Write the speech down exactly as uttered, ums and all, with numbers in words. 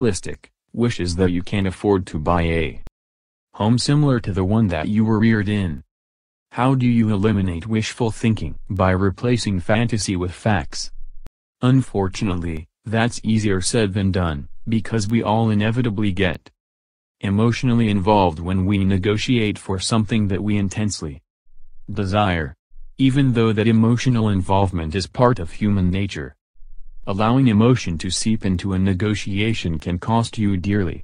realistic wishes that you can afford to buy a home similar to the one that you were reared in. How do you eliminate wishful thinking? By replacing fantasy with facts. Unfortunately, that's easier said than done, because we all inevitably get emotionally involved when we negotiate for something that we intensely desire. Even though that emotional involvement is part of human nature, allowing emotion to seep into a negotiation can cost you dearly.